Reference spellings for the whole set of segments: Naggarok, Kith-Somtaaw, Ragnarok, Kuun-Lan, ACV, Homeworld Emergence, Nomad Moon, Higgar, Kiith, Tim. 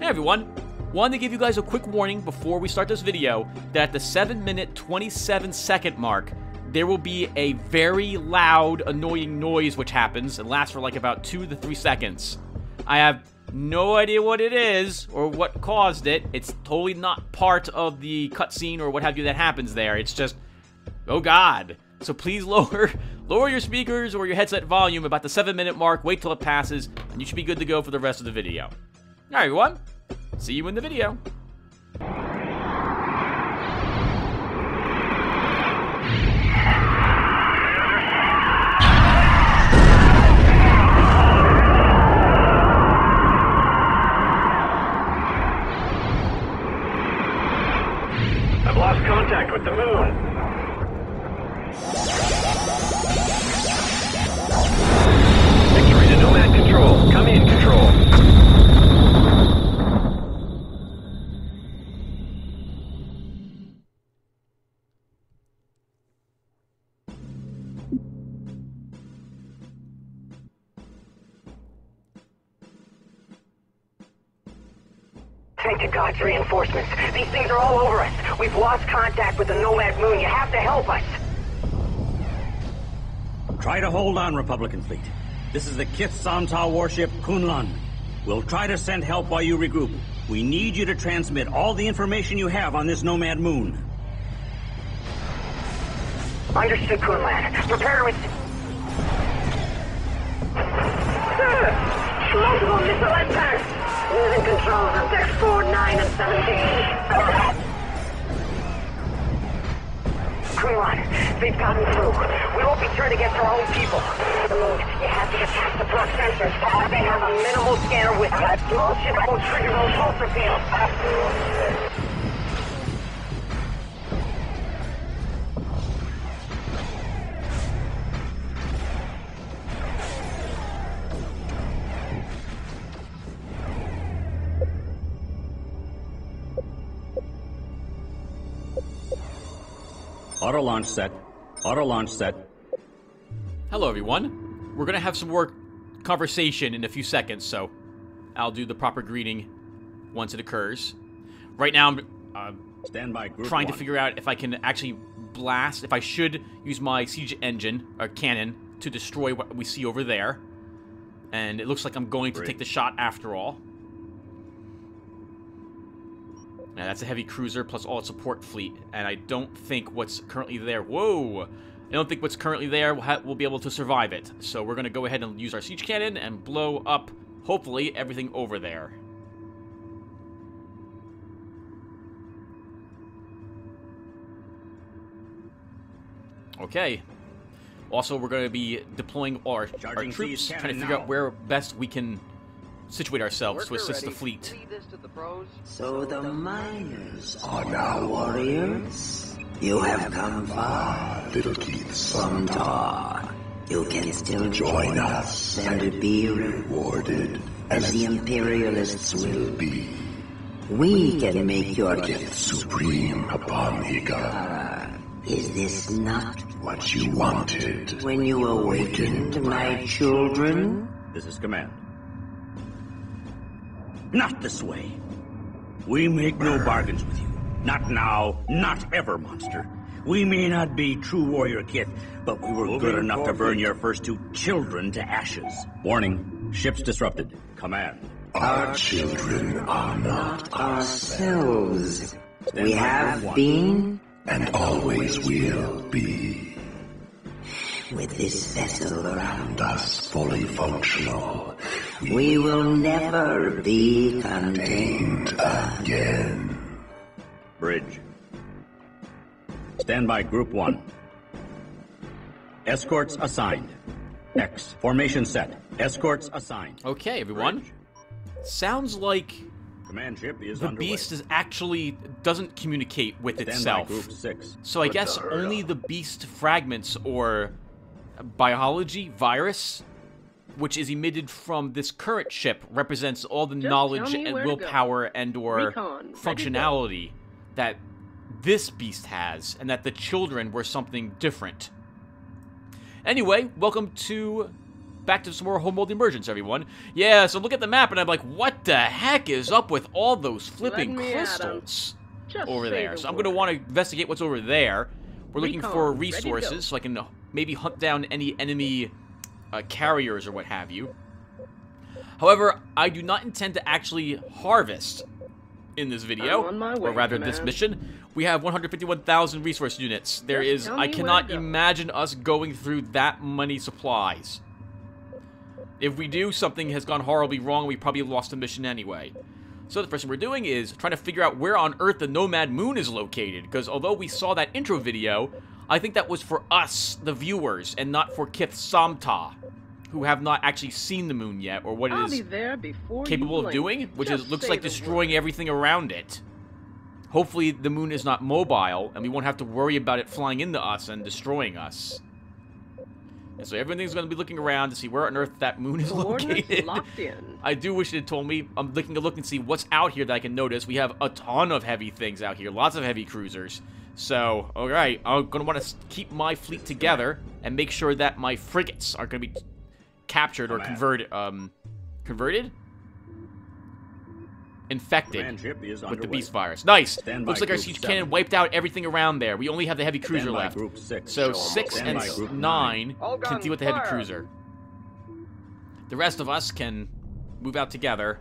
Hey everyone, wanted to give you guys a quick warning before we start this video that at the 7-minute, 27-second mark, there will be a very loud, annoying noise which happens and lasts for like about 2 to 3 seconds. I have no idea what it is or what caused it. It's totally not part of the cutscene or what have you that happens there. It's just, oh God. So please lower your speakers or your headset volume about the 7-minute mark, wait till it passes, and you should be good to go for the rest of the video. All right, everyone. See you in the video. I've lost contact with the moon. Victory to Nomad Control. Come in, Control. Thank to God's reinforcements. These things are all over us. We've lost contact with the Nomad Moon. You have to help us. Try to hold on, Republican fleet. This is the Kith-Somtaaw warship Kuun-Lan. We'll try to send help while you regroup. We need you to transmit all the information you have on this Nomad Moon. Understood, Kuun-Lan. Prepare to receive. Sir! Multiple missile attacks! Losing control of decks 4, 9, and 17. Kuun-Lan, they've gotten through. We won't be sure to get to our own people. The moon, you have to attack the front sensors. They have a minimal scanner with you. All ship won't trigger those pulsar fields. Auto-launch set. Auto-launch set. Hello, everyone. We're going to have some more conversation in a few seconds, so I'll do the proper greeting once it occurs. Right now, I'm trying to figure out if I can actually blast, if I should use my siege engine, or cannon, to destroy what we see over there. And it looks like I'm going to take the shot after all. Now, that's a heavy cruiser plus all its support fleet, and I don't think what's currently there... Whoa! I don't think what's currently there will be able to survive it. So we're going to go ahead and use our siege cannon and blow up, hopefully, everything over there. Okay. Also, we're going to be deploying our, troops, trying to figure out where best we can... situate ourselves to assist the fleet. So the miners are now warriors? You have come far, little Kith-Somtaaw. You can still join us and be rewarded as the Imperialists will be. We can make your gift supreme upon Higgar. Is this not what you wanted when you awakened, my children? This is command. Not this way. We make no bargains with you. Not now, not ever, monster. We may not be true warrior Kith, but we were good enough to burn your first 2 children to ashes. Warning, ships disrupted. Command. Our children are not ourselves. We have been and always will be. With this vessel around us fully functional, we will never be contained again. Bridge. Stand by Group 1. Escorts assigned. X. Formation set. Escorts assigned. Okay, everyone. Bridge. Sounds like command ship is the underway. Beast is actually doesn't communicate with itself. Group 6. So I guess only the beast fragments or... biology virus, which is emitted from this current ship, represents all the knowledge and willpower and or functionality that this beast has, and that the children were something different. Anyway, welcome to back to some more Homeworld Emergence, everyone. Yeah, so look at the map, and I'm like, what the heck is up with all those flipping crystals over there? So I'm going to want to investigate what's over there. We're looking for resources, so I can maybe hunt down any enemy carriers or what have you. However, I do not intend to actually harvest in this video, or rather this mission. We have 151,000 resource units. There is, I cannot imagine us going through that many supplies. If we do, something has gone horribly wrong. We probably lost the mission anyway. So the first thing we're doing is trying to figure out where on Earth the Nomad Moon is located, because although we saw that intro video, I think that was for us, the viewers, and not for Kith-Somtaaw, who have not actually seen the moon yet, or what it is capable of doing, which is, looks like destroying everything around it. Hopefully the moon is not mobile, and we won't have to worry about it flying into us and destroying us. And so everything's going to be looking around to see where on Earth that moon is located. I do wish it had told me. I'm looking to look and see what's out here that I can notice. We have a ton of heavy things out here, lots of heavy cruisers. So, alright, I'm going to want to keep my fleet together and make sure that my frigates are going to be captured or converted? Infected with the beast virus. Nice! Looks like our siege cannon wiped out everything around there. We only have the heavy cruiser left. So 6 and 9 can deal with the heavy cruiser. The rest of us can move out together.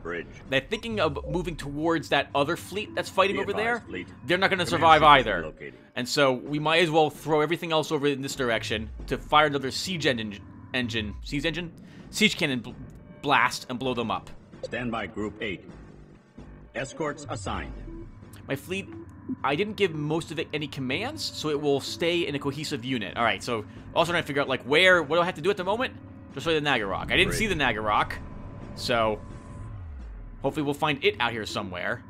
They're thinking of moving towards that other fleet that's fighting over there. They're not going to survive either. And so we might as well throw everything else over in this direction to fire another siege cannon blast and blow them up. Stand by Group 8. Escorts assigned. My fleet, I didn't give most of it any commands, so it will stay in a cohesive unit. Alright, so also trying to figure out, like, where, what do I have to do at the moment? Destroy the Naggarok. I didn't see the Naggarok, so hopefully we'll find it out here somewhere.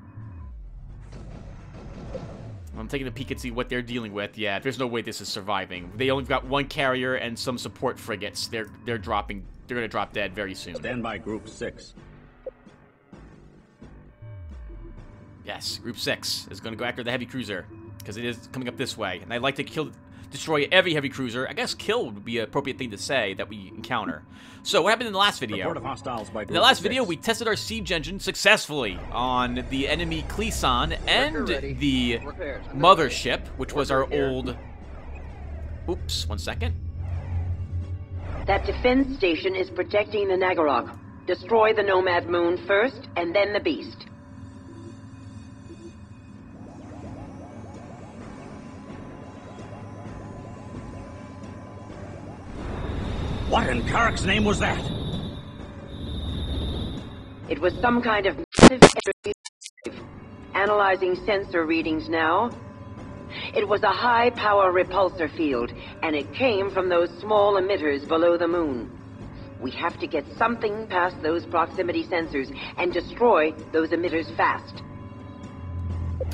I'm taking a peek and see what they're dealing with. Yeah, there's no way this is surviving. They only got one carrier and some support frigates. They're dropping. They're gonna drop dead very soon. Stand by Group 6. Yes, Group 6 is going to go after the heavy cruiser, because it is coming up this way. And I'd like to destroy every heavy cruiser. I guess kill would be an appropriate thing to say that we encounter. So what happened in the last video? In the last video, we tested our siege engine successfully on the enemy Kuun-Lan and the mothership, which was our old... Oops, one second. That defense station is protecting the Naggarok. Destroy the Nomad Moon first, and then the beast. What in Karak's name was that? It was some kind of massive energy wave. Analyzing sensor readings now. It was a high-power repulsor field, and it came from those small emitters below the moon. We have to get something past those proximity sensors and destroy those emitters fast.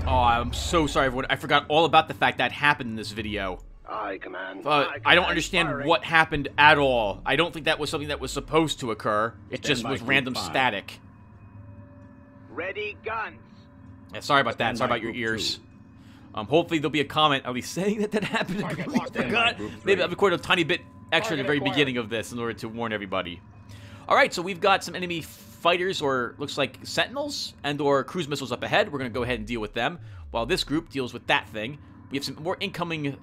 Oh, I'm so sorry, everyone. I forgot all about the fact that happened in this video. I don't understand what happened at all. I don't think that was something that was supposed to occur. It just was random static. Ready, guns. Yeah, sorry about that. Sorry about your ears. Hopefully there'll be a comment. Are we saying that happened? Maybe I've recorded a tiny bit extra at the very beginning of this in order to warn everybody. All right, so we've got some enemy fighters, or looks like sentinels, and or cruise missiles up ahead. We're going to go ahead and deal with them while this group deals with that thing. We have some more incoming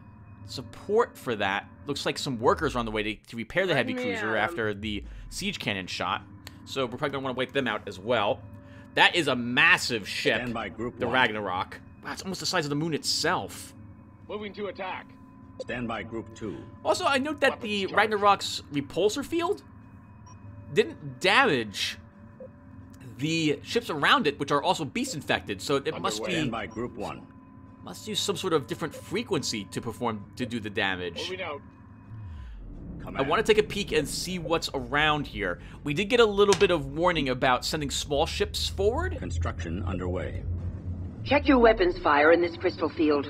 support for that. Looks like some workers are on the way to repair the heavy cruiser after the siege cannon shot. So we're probably going to want to wipe them out as well. That is a massive ship, the Ragnarok. Wow, it's almost the size of the moon itself. Moving to attack. Stand by Group 2. Also, I note that the Ragnarok's repulsor field didn't damage the ships around it, which are also beast infected. So it must be... Stand by Group 1. Must use some sort of different frequency to do the damage. I want to take a peek and see what's around here. We did get a little bit of warning about sending small ships forward. Construction underway. Check your weapons fire in this crystal field.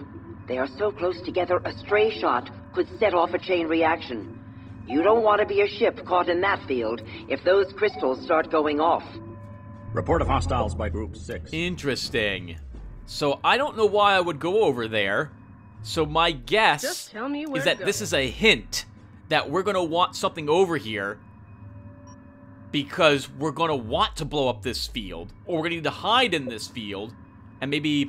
They are so close together, a stray shot could set off a chain reaction. You don't want to be a ship caught in that field if those crystals start going off. Report of hostiles by Group 6. Interesting. So I don't know why I would go over there. So my guess is that this is a hint that we're going to want something over here because we're going to want to blow up this field, or we're going to need to hide in this field and maybe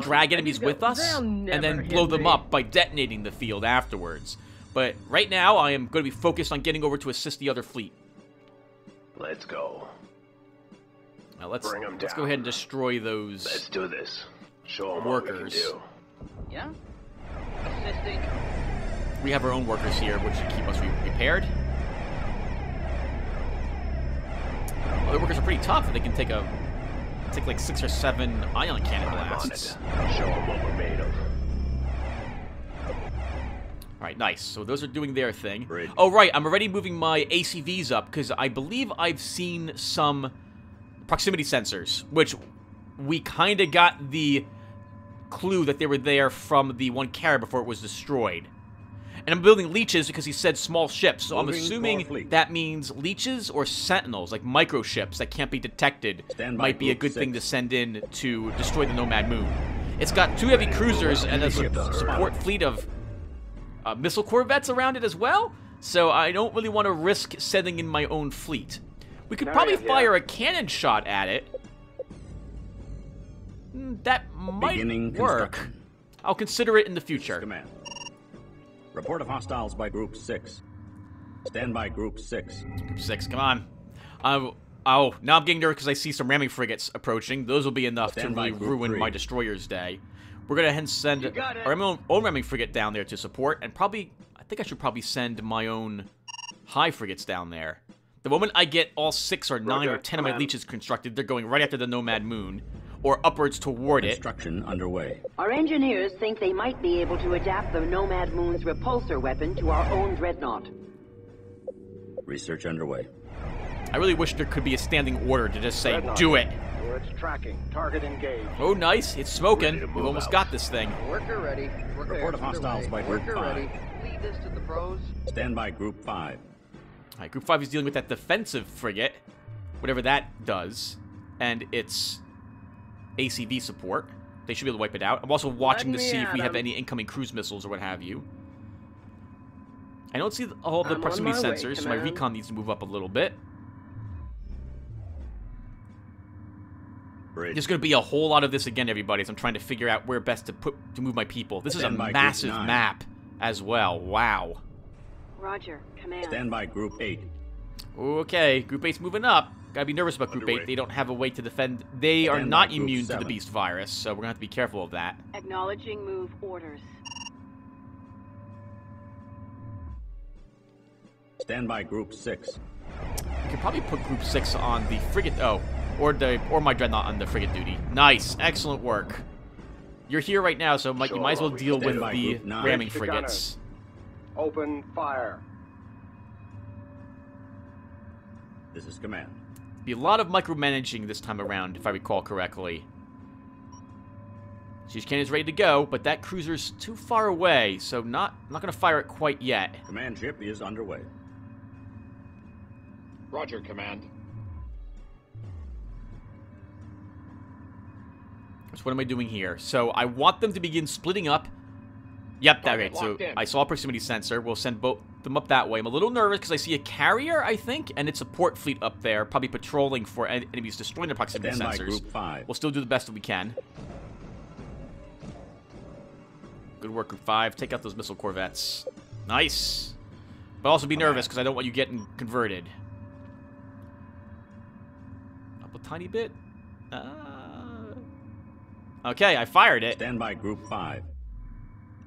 drag enemies with us and then blow them up by detonating the field afterwards. But right now, I am going to be focused on getting over to assist the other fleet. Let's go. Now let's go ahead and destroy those. Let's do this. Show them workers. What we can do. Yeah. Assisting. We have our own workers here, which should keep us repaired. Well, the workers are pretty tough, and they can take like 6 or 7 ion cannon blasts. Show them what we're made of. All right, nice. So those are doing their thing. Great. Oh, right. I'm already moving my ACVs up because I believe I've seen some proximity sensors, which we kind of got the clue that they were there from the one carrier before it was destroyed. And I'm building leeches because he said small ships, so I'm assuming that means leeches or sentinels, like microships that can't be detected, might be a good thing to send in to destroy the Nomad Moon. It's got 2 heavy cruisers and a support fleet of missile corvettes around it as well, so I don't really want to risk sending in my own fleet. We could probably fire a cannon shot at it. That might work. I'll consider it in the future. Command. Report of hostiles by Group 6. Stand by Group 6. Group 6, come on. Oh, now I'm getting nervous because I see some ramming frigates approaching. Those will be enough to really ruin my destroyer's day. We're going to send our own ramming frigate down there to support, and probably, I think I should probably send my own high frigates down there. The moment I get all 6 or 9 or 10 of my leeches constructed, they're going right after the Nomad Moon, or upwards toward it. Construction underway. Our engineers think they might be able to adapt the Nomad Moon's repulsor weapon to our own dreadnought. Research underway. I really wish there could be a standing order to just say, dreadnought, do it. It's tracking. Target engaged. Oh, nice. It's smoking. We've almost got this thing. Worker ready. Report of hostiles by Group 5. Leave this to the pros. Stand by Group 5. All right, Group 5 is dealing with that defensive frigate, whatever that does, and it's ACV support. They should be able to wipe it out. I'm also watching to see if we have any incoming cruise missiles or what have you. I don't see all the proximity sensors, so my recon needs to move up a little bit. There's going to be a whole lot of this again, everybody, as I'm trying to figure out where best to move my people. This is a massive map as well. Wow. Roger, command. Stand by Group 8. Okay, Group 8's moving up. Gotta be nervous about Group 8. They don't have a way to defend. They are not immune to the beast virus, so we're gonna have to be careful of that. Acknowledging move orders. Stand by Group 6. We could probably put Group 6 on the frigate. Oh, or my dreadnought on the frigate duty. Nice, excellent work. You're here right now, so Mike, you might as well deal with the ramming frigates. Open fire. This is command. Be a lot of micromanaging this time around, if I recall correctly. Siege cannon's ready to go, but that cruiser's too far away, so not going to fire it quite yet. Command ship is underway. Roger, command. So what am I doing here? So I want them to begin splitting up. Yep, that right. So I saw a proximity sensor. We'll send both them up that way. I'm a little nervous because I see a carrier, I think, and its support fleet up there, probably patrolling for enemies destroying the proximity sensors. We'll still do the best that we can. Good work, Group 5. Take out those missile corvettes. Nice. But also be nervous because I don't want you getting converted. Up a tiny bit. Okay, I fired it. Stand by Group 5.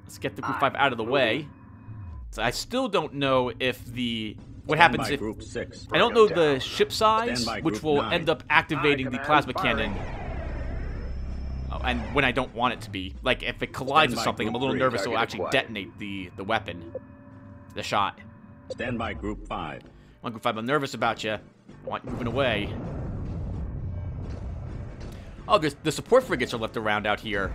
Let's get the Group 5 out of the way. So I still don't know if the... What happens if... Group 6. I don't know the ship size, which will end up activating the plasma cannon. Oh, and when I don't want it to be. Like, if it collides with something, I'm a little nervous it will actually detonate the weapon. The shot. Stand by Group 5. Come on, Group 5, I'm nervous about you. I want you moving away. Oh, the support frigates are left around out here.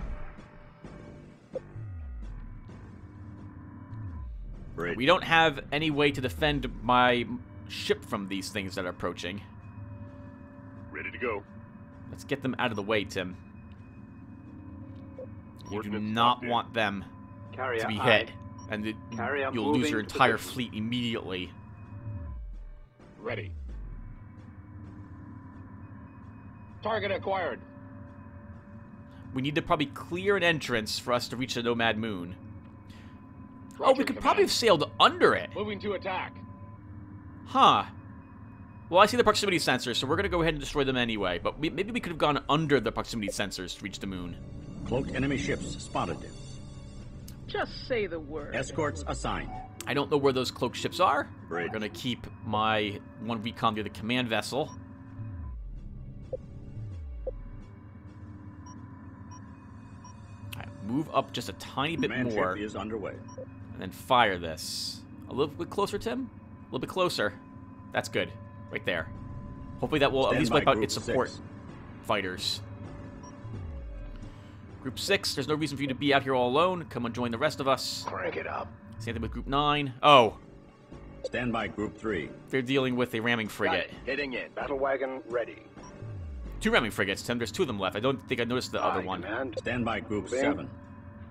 We don't have any way to defend my ship from these things that are approaching. Ready to go. Let's get them out of the way, Tim. You do not want them to be hit, and you'll lose your entire fleet immediately. Ready. Target acquired. We need to probably clear an entrance for us to reach the Nomad Moon. Roger, oh, we could probably have sailed under it. Moving to attack. Huh. Well, I see the proximity sensors, so we're going to go ahead and destroy them anyway. But maybe we could have gone under the proximity sensors to reach the moon. Cloaked enemy ships spotted. Just say the word. Escorts assigned. I don't know where those cloaked ships are. We're going to keep my one recon near the command vessel. Right, move up just a tiny bit more. Command ship is underway. And then fire this. A little bit closer, Tim? A little bit closer. That's good. Right there. Hopefully that will at least wipe out its support fighters. Group 6, there's no reason for you to be out here all alone. Come and join the rest of us. Crank it up. Same thing with Group 9. Oh. Stand by Group 3. They're dealing with a ramming frigate. Hitting it. Battle wagon ready. 2 ramming frigates, Tim. There's 2 of them left. I don't think I noticed the other one. Command. Stand by Group 7.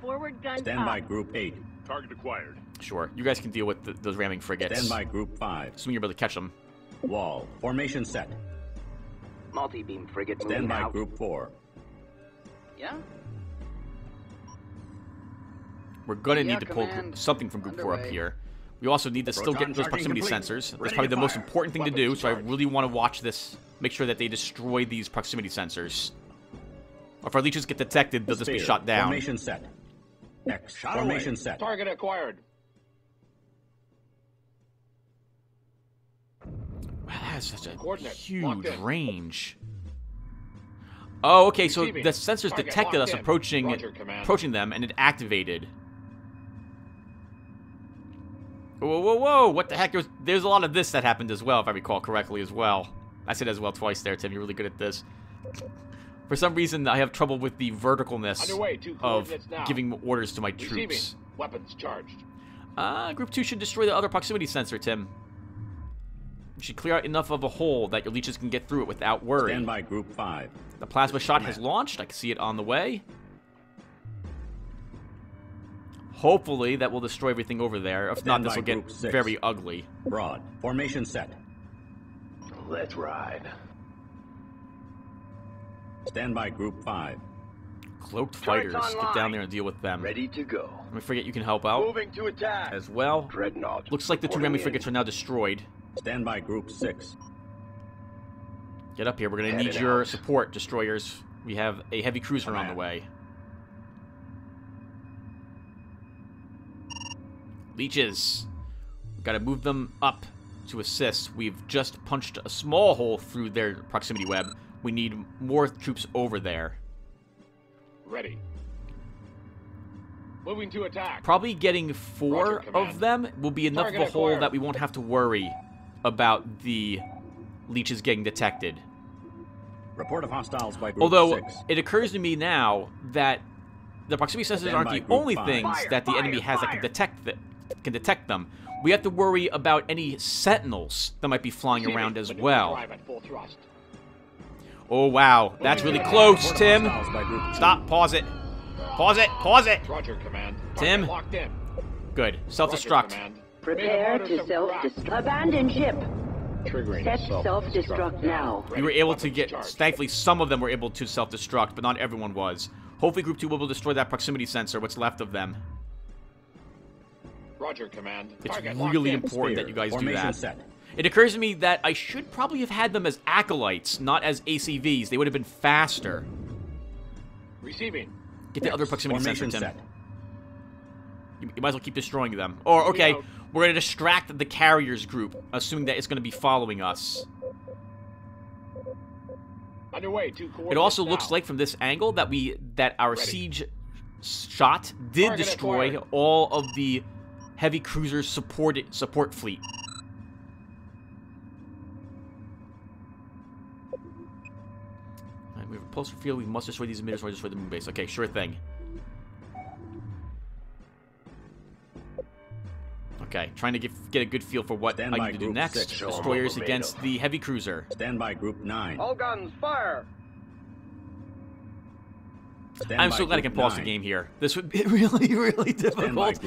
Forward gun. Stand by Group 8. Target acquired. Sure. You guys can deal with those ramming frigates. Stand by Group 5. Assuming you're able to catch them. Wall. Formation set. Multi-beam frigate. Stand by Group 4. Yeah? We're going to need to pull something from Group 4 up here. We also need to still get those proximity sensors. That's probably the most important thing to do, so I really want to watch this. Make sure that they destroy these proximity sensors. Or if our leeches get detected, they'll just be shot down. Formation set. Next. Formation set. Target acquired. Wow, that is such a huge range. Oh, okay, so the sensors detected us approaching them, and it activated. Whoa, whoa, whoa! What the heck? There's a lot of this that happened as well, if I recall correctly, as well. I said as well twice there, Tim. You're really good at this. For some reason, I have trouble with the verticalness of giving orders to my troops. Weapons charged. Group 2 should destroy the other proximity sensor, Tim. You should clear out enough of a hole that your leeches can get through it without worry. Stand by Group 5. The plasma shot has launched. I can see it on the way. Hopefully, that will destroy everything over there. If not, this will get very ugly. Broad. Formation set. Let's ride. Stand by Group 5. Cloaked fighters. Get down there and deal with them. Ready to go. Let me forget you can help out. Moving to attack. As well. Dreadnought. Looks like the 2 ramming frigates are now destroyed. Stand by Group 6. Get up here. We're going to need your support, destroyers. We have a heavy cruiser on the way. Leeches. We've got to move them up to assist. We've just punched a small hole through their proximity web. We need more troops over there. Ready. Moving to attack. Probably getting 4 of them will be enough of a hole that we won't have to worry about the leeches getting detected. Report of hostiles by Group 6. Although it occurs to me now that the proximity sensors aren't the only things that the enemy has that can detect them. We have to worry about any sentinels that might be flying around as well. Oh wow, that's really close, Tim. Stop. Pause it. Pause it. Pause it. Roger, command. Tim. Good. Self-destruct. Prepare to self-destruct. Abandon ship. Set self-destruct now. We were able to get, thankfully, some of them were able to self-destruct, but not everyone was. Hopefully, Group 2 will destroy that proximity sensor, what's left of them. Roger, command. It's really important that you guys do that. It occurs to me that I should probably have had them as acolytes, not as ACVs. They would have been faster. Receiving. Get the other proximity sensor, Tim. You might as well keep destroying them. Or, okay, we're going to distract the carriers group, assuming that it's going to be following us. Underway, it also looks like from this angle that our siege shot did destroy all of the heavy cruisers' support fleet. Alright, we have a repulsor field. We must destroy these emitters or destroy the moon base. Okay, sure thing. Okay, trying to get a good feel for what I need to do next. Destroyers against the heavy cruiser. Stand by Group 9. All guns, fire! I'm so glad I can pause the game here. This would be really, really difficult. Much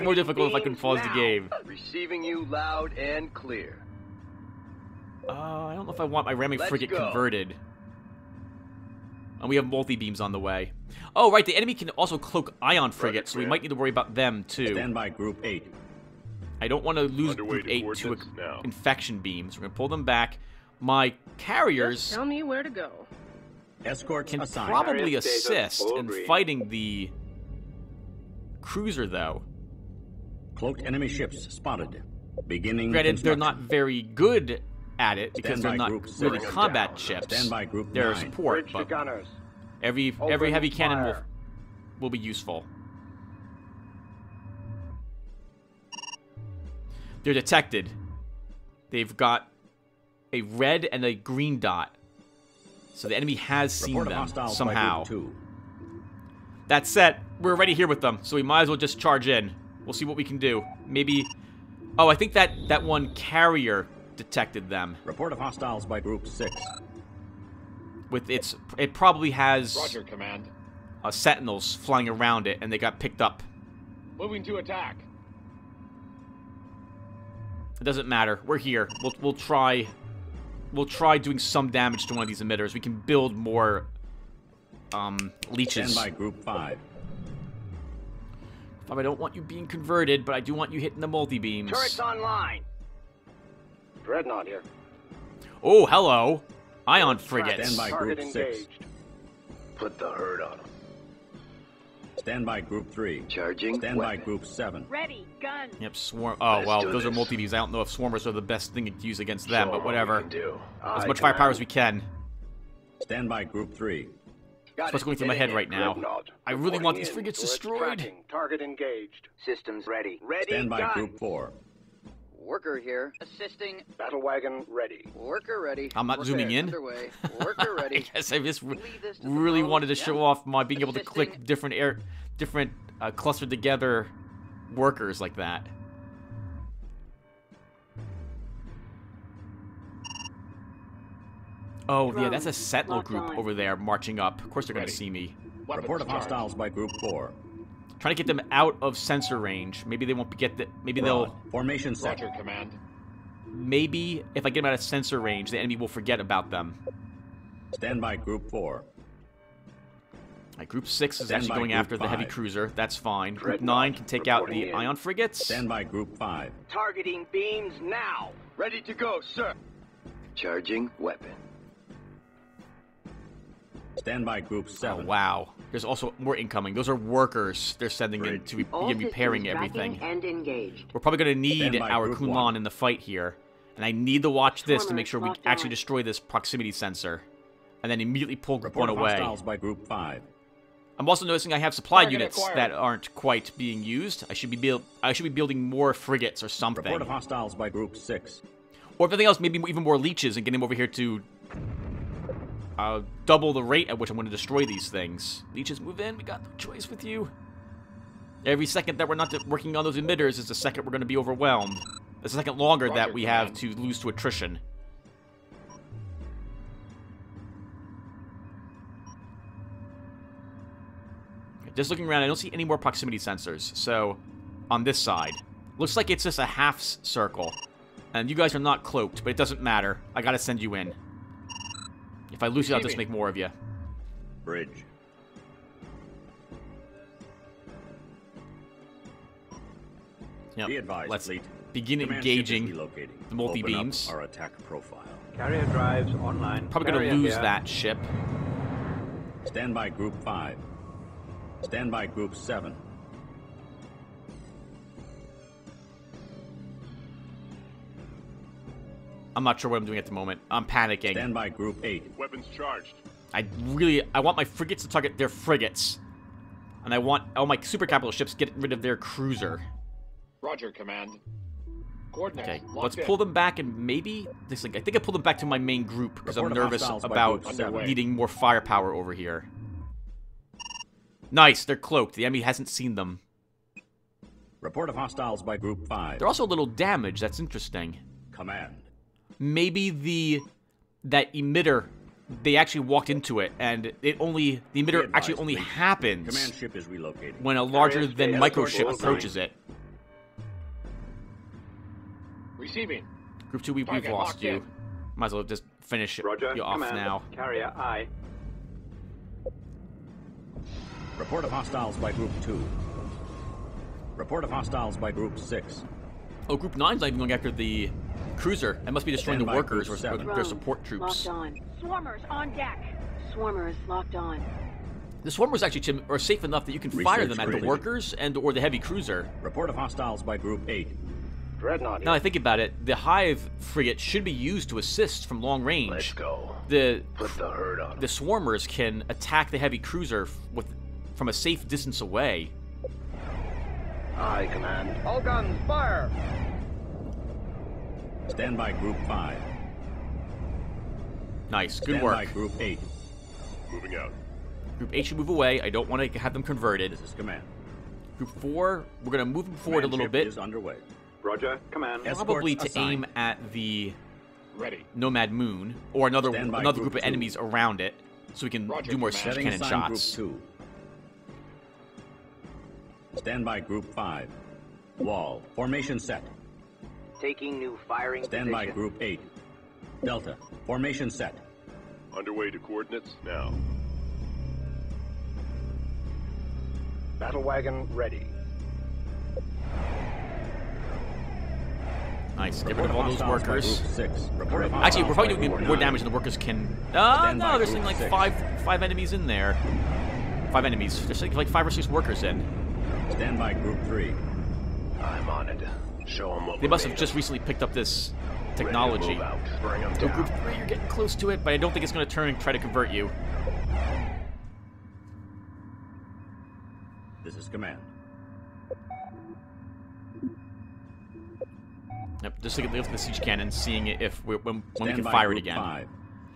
more difficult if I couldn't pause the game. Receiving you loud and clear. I don't know if I want my ramming frigate converted. And we have multi-beams on the way. Oh, right, the enemy can also cloak ion frigates, so we might need to worry about them, too. Stand by Group 8. I don't want to lose Group 8 to infection beams. We're going to pull them back. My carriers... Just tell me where to go. Escort can probably assist in fighting the cruiser, though. Cloaked enemy ships spotted. Beginning. Granted, they're not very good at it because they're not really combat ships. They're support, but every heavy cannon will be useful. They're detected. They've got a red and a green dot. So the enemy has seen them somehow. That said, we're already here with them, so we might as well just charge in. We'll see what we can do. Maybe... Oh, I think that one carrier detected them. Report of hostiles by Group 6. With its... It probably has... Roger, Command. Sentinels flying around it, and they got picked up. Moving to attack. It doesn't matter. We're here. We'll try... We'll try doing some damage to one of these emitters. We can build more leeches. Stand by Group 5. I don't want you being converted, but I do want you hitting the multi-beams. Turrets online. Dreadnought here. Oh, hello. Ion frigates. Stand by Group 6. Put the herd on them. Stand by Group 3. Charging. Stand by Group 7. Ready, gun. Yep, swarm. Oh, well, those are multi-beams. I don't know if swarmers are the best thing to use against them, but whatever. As much firepower as we can. Stand by Group 3. That's what's going through my head right now. I really want these frigates destroyed. Target engaged. Systems ready. Stand by Group 4. Worker here. Assisting. Battle wagon ready. Worker ready. I'm not zooming in. Worker ready. I guess I just really wanted to show off my being able to click different clustered together workers like that. Oh, yeah, that's a Sentinel group over there marching up. Of course they're going to see me. Report of hostiles by Group 4. Trying to get them out of sensor range. Maybe they won't get the... Maybe they'll... Formation center. Roger, Command. Maybe if I get them out of sensor range, the enemy will forget about them. Stand by Group 4. Right, Group 6 is actually going after the heavy cruiser. That's fine. Group 9 can take out the ion frigates. Stand by Group 5. Targeting beams now. Ready to go, sir. Charging weapon. Stand by Group 7. Oh, wow. There's also more incoming. Those are workers they're sending in to begin repairing everything. We're probably going to need our Kuun-Lan in the fight here. And I need to watch this to make sure we actually destroy this proximity sensor. And then immediately pull one away. By Group 5. I'm also noticing I have supply units that aren't quite being used. I should be building more frigates or something. Report of hostiles by Group 6. Or if nothing else, maybe even more leeches and get them over here to... double the rate at which I'm going to destroy these things. Leeches, move in. We got no choice with you. Every second that we're not working on those emitters is the second we're going to be overwhelmed. The second longer that we have to lose to attrition. Just looking around, I don't see any more proximity sensors. So, on this side. Looks like it's just a half circle. And you guys are not cloaked, but it doesn't matter. I got to send you in. If I lose you, I'll just make more of you. Bridge. Yep. Be advised, let's begin engaging the multi-beams. Our attack profile. Carrier drives online. Probably going to lose that ship. Stand by Group 5. Stand by Group 7. I'm not sure what I'm doing at the moment. I'm panicking. Stand by Group 8. Weapons charged. I want my frigates to target their frigates. And I want all my super capital ships get rid of their cruiser. Roger, Command. Coordinates. Okay, let's pull them back and maybe... This, I think I pulled them back to my main group because I'm nervous about needing more firepower over here. Nice, they're cloaked. The enemy hasn't seen them. Report of hostiles by Group 5. They're also a little damaged. That's interesting. Command. Maybe that emitter, they actually walked into it, and the emitter actually only happens when a larger than microship approaches it. Receiving. Group 2, we've lost you. Might as well just finish you off now. Carrier I. Report of hostiles by Group 2. Report of hostiles by Group 6. Oh, Group 9's not even going after the cruiser. That must be destroying the workers or their support troops. Locked on. Swarmers on deck. Swarmers locked on. The swarmers actually, Tim, are safe enough that you can fire them at the workers and or the heavy cruiser. Report of hostiles by Group 8. Dreadnought. Now I think about it, the Hive frigate should be used to assist from long range. Let's go. Put the herd on. The swarmers can attack the heavy cruiser from a safe distance away. Aye, command. All guns, fire! Stand by Group 5. Nice, good work. Stand by Group 8. Moving out. Group 8 should move away. I don't want to have them converted. This is command. Group 4, we're going to move them forward a little bit. Is underway. Roger, command. Probably to aim at the Nomad Moon or another group of enemies around it, so we can do more siege cannon shots. Stand by Group 5. Wall. Formation set. Taking new firing position. Stand by Group 8. Delta. Formation set. Underway to coordinates now. Battle wagon ready. Nice. Get rid of all those workers. Actually, we're probably doing more damage than the workers can. Oh, no, there's like five enemies in there. Five enemies. There's like 5 or 6 workers in. Stand by Group 3. I'm on it. Show them what they must have just recently picked up this technology. So Group 3, you're getting close to it, but I don't think it's going to turn and try to convert you. This is command. Yep, just looking at the siege cannon, seeing if when we can fire it again.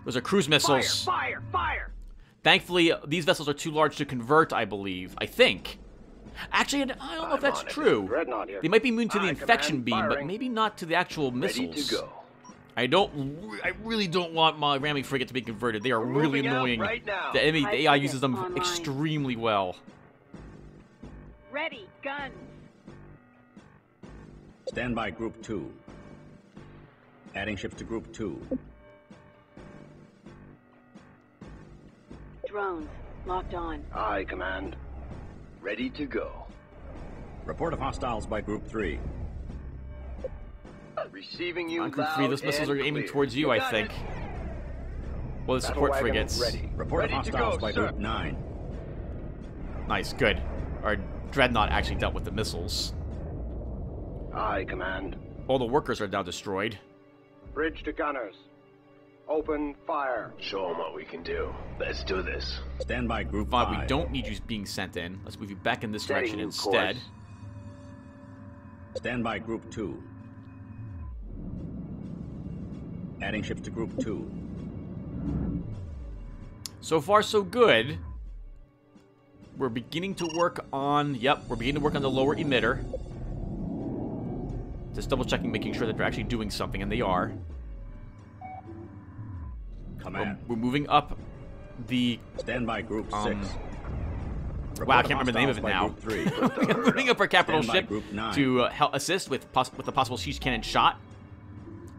Those are cruise missiles. Fire! Fire! Fire! Thankfully, these vessels are too large to convert, I believe. I think. Actually, I don't know if that's true. They might be immune to the infection beam, but maybe not to the actual missiles. I really don't want my ramming frigate to be converted. They are really annoying. The enemy, the AI uses them extremely well. Ready, guns. Stand by Group 2. Adding ships to Group 2. Drones locked on. Aye, command. Ready to go. Report of hostiles by Group 3. Receiving you. On Group 3, those missiles are aiming towards you, I think. Well, the support frigates. Report of hostiles by Group 9. Nice, good. Our dreadnought actually dealt with the missiles. Aye, command. All the workers are now destroyed. Bridge to gunners. Open fire. Show them what we can do. Let's do this. Stand by Group 5. We don't need you being sent in. Let's move you back in this direction instead. Stand by Group 2. Adding ships to Group 2. So far, so good. We're beginning to work on... Yep, we're beginning to work on the lower emitter. Just double-checking, making sure that they're actually doing something, and they are. We're moving up the... Stand by Group 6. Wow, I can't remember the name of it now. We're moving up our capital ship to help assist with a possible siege cannon shot.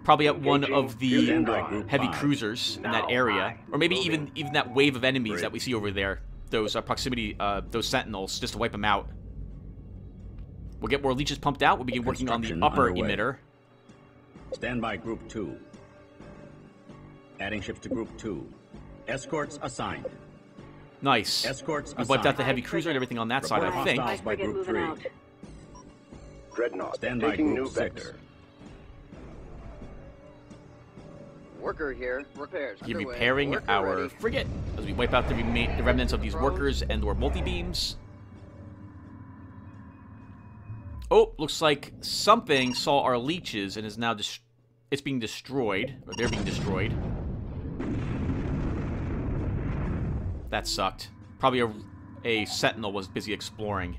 Probably at one of the heavy cruisers in that area. Or maybe even that wave of enemies that we see over there. Those proximity, those sentinels, just to wipe them out. We'll get more leeches pumped out. We'll begin working on the upper emitter. Stand by Group 2. Adding ships to Group 2. Escorts assigned. Nice. Escorts assigned. We wiped out the heavy cruiser and everything on that side, I think. By Group 3. Dreadnought. Stand by Group 6. Worker here. Repairs. You're repairing our frigate as we wipe out the remnants of these workers and or multi-beams. Oh, looks like something saw our leeches and is now it's being destroyed. Or they're being destroyed. That sucked. Probably a sentinel was busy exploring.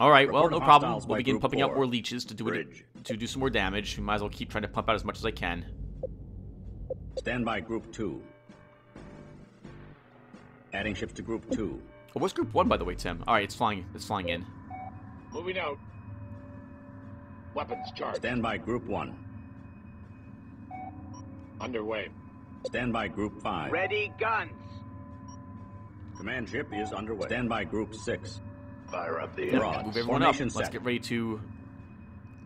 All right, well, no problem. We'll begin pumping out more leeches to do some more damage. We might as well keep trying to pump out as much as I can. Stand by Group 2. Adding ships to Group 2. Oh, what's Group 1, by the way, Tim? All right, it's flying in. Moving out. Weapons charged. Stand by Group 1. Underway. Stand by Group 5. Ready, guns. Command ship is underway. Stand by Group 6. Fire up the rod. Move everyone up. Let's get ready to...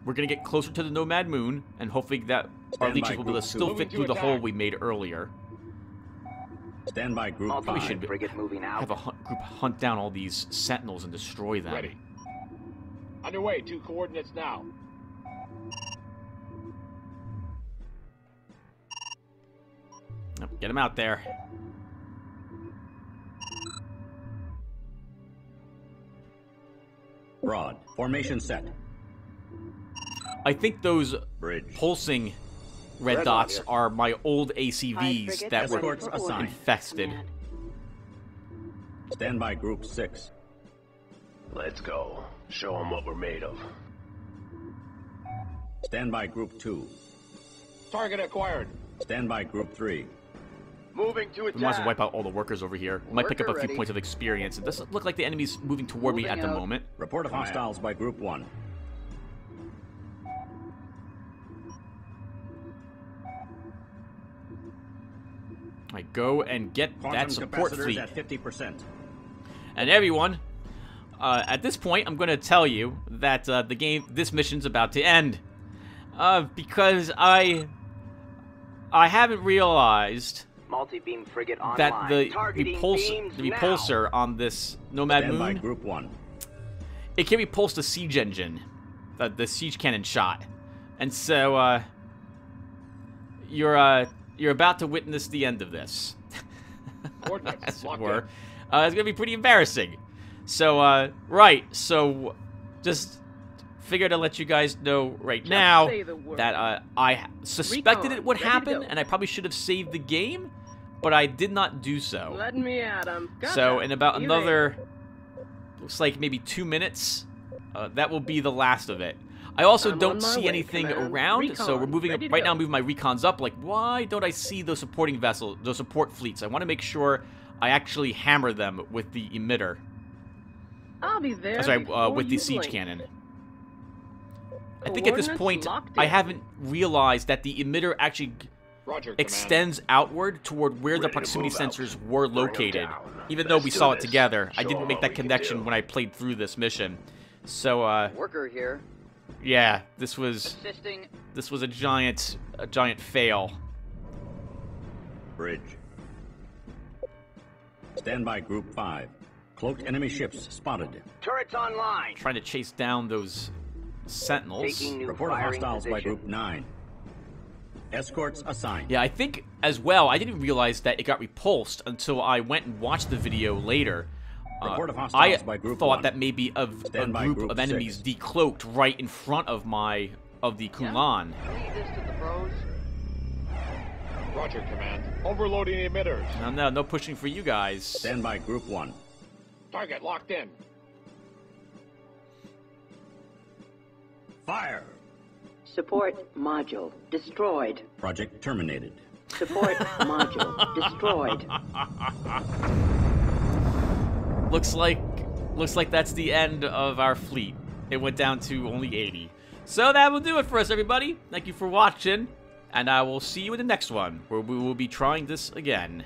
We're going to get closer to the Nomad Moon, and hopefully that our leeches will be able to still fit through the hole we made earlier. Stand by Group 5. We should have a group hunt down all these sentinels and destroy them. Ready. Underway. 2 coordinates now. Oh, get him out there. Rod. Formation set. I think those pulsing red dots are my old ACVs that were infested. Stand by Group 6. Let's go. Show them what we're made of. Stand by Group 2. Target acquired. Stand by Group 3. Moving to attack. We might as well wipe out all the workers over here. We might pick up a few points of experience. It doesn't look like the enemy's moving toward me at the moment. Report of hostiles by Group 1. I go and get that support fleet at 50%. And everyone, at this point, I'm going to tell you that this mission's about to end, because I haven't realized that the repulsor on this Nomad Moon, Group 1, it can repulse the siege engine, the siege cannon shot, and so you're about to witness the end of this, as it were. It's going to be pretty embarrassing. So, so just figured to let you guys know right now that I suspected it would happen, and I probably should have saved the game, but I did not do so. So, in about another, looks like maybe 2 minutes, that will be the last of it. I also don't see anything around, so we're moving up right now. I'm moving my recons up. Like, why don't I see those supporting vessels, those support fleets? I want to make sure I actually hammer them with the emitter. I'll be there. Sorry, with the siege cannon. I think at this point I haven't realized that the emitter actually extends outward toward where the proximity sensors were located. Even though we saw it together, I didn't make that connection when I played through this mission. So, worker here. Yeah, this was a giant fail. Bridge. Stand by Group 5. Cloaked enemy ships spotted. Turrets online. Trying to chase down those sentinels. Report hostiles by Group 9. Escorts assigned. Yeah, I think as well, I didn't realize that it got repulsed until I went and watched the video later. I thought that maybe a group of enemies decloaked right in front of the Kuun-Lan. Roger, command. Overloading emitters. No pushing for you guys. Stand by Group 1. Target locked in. Fire. Support module destroyed. Project terminated. Support module destroyed. Looks like that's the end of our fleet. It went down to only 80. So that will do it for us, everybody. Thank you for watching, and I will see you in the next one, where we will be trying this again.